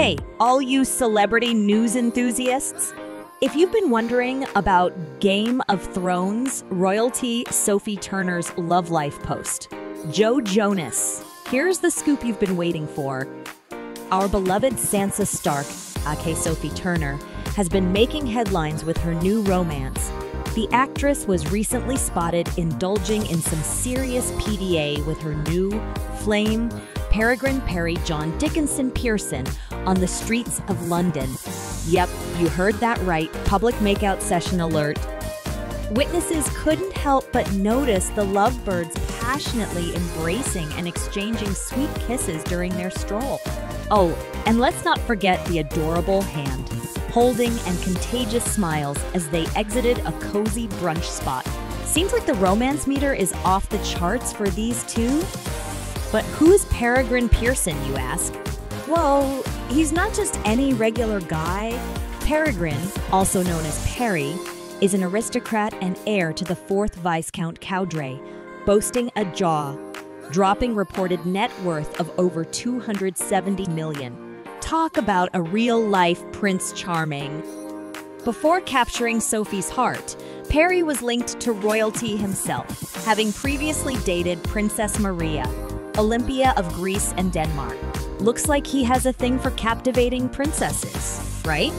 Hey, all you celebrity news enthusiasts. If you've been wondering about Game of Thrones royalty Sophie Turner's love life post, Joe Jonas, here's the scoop you've been waiting for. Our beloved Sansa Stark, aka Sophie Turner, has been making headlines with her new romance. The actress was recently spotted indulging in some serious PDA with her new flame, Peregrine Perry John Dickinson Pearson, on the streets of London. Yep, you heard that right, public makeout session alert. Witnesses couldn't help but notice the lovebirds passionately embracing and exchanging sweet kisses during their stroll. Oh, and let's not forget the adorable hand, holding and contagious smiles as they exited a cozy brunch spot. Seems like the romance meter is off the charts for these two. But who's Peregrine Pearson, you ask? Well, he's not just any regular guy. Peregrine, also known as Perry, is an aristocrat and heir to the 4th Viscount Cowdray, boasting a jaw-dropping reported net worth of over $270 million. Talk about a real-life Prince Charming. Before capturing Sophie's heart, Perry was linked to royalty himself, having previously dated Princess Maria Olympia of Greece and Denmark. Looks like he has a thing for captivating princesses, right?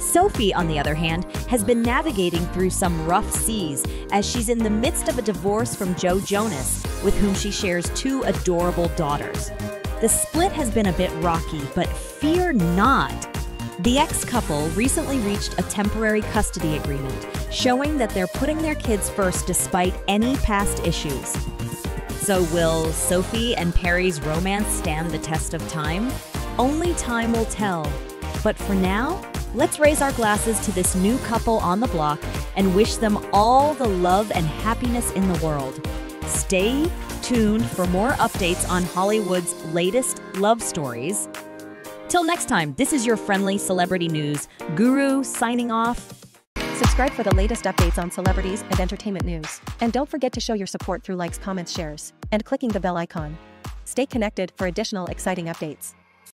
Sophie, on the other hand, has been navigating through some rough seas as she's in the midst of a divorce from Joe Jonas, with whom she shares 2 adorable daughters. The split has been a bit rocky, but fear not. The ex-couple recently reached a temporary custody agreement, showing that they're putting their kids first despite any past issues. So will Sophie and Perry's romance stand the test of time? Only time will tell. But for now, let's raise our glasses to this new couple on the block and wish them all the love and happiness in the world. Stay tuned for more updates on Hollywood's latest love stories. Till next time, this is your friendly celebrity news guru signing off. Subscribe for the latest updates on celebrities and entertainment news. And don't forget to show your support through likes, comments, shares, and clicking the bell icon. Stay connected for additional exciting updates.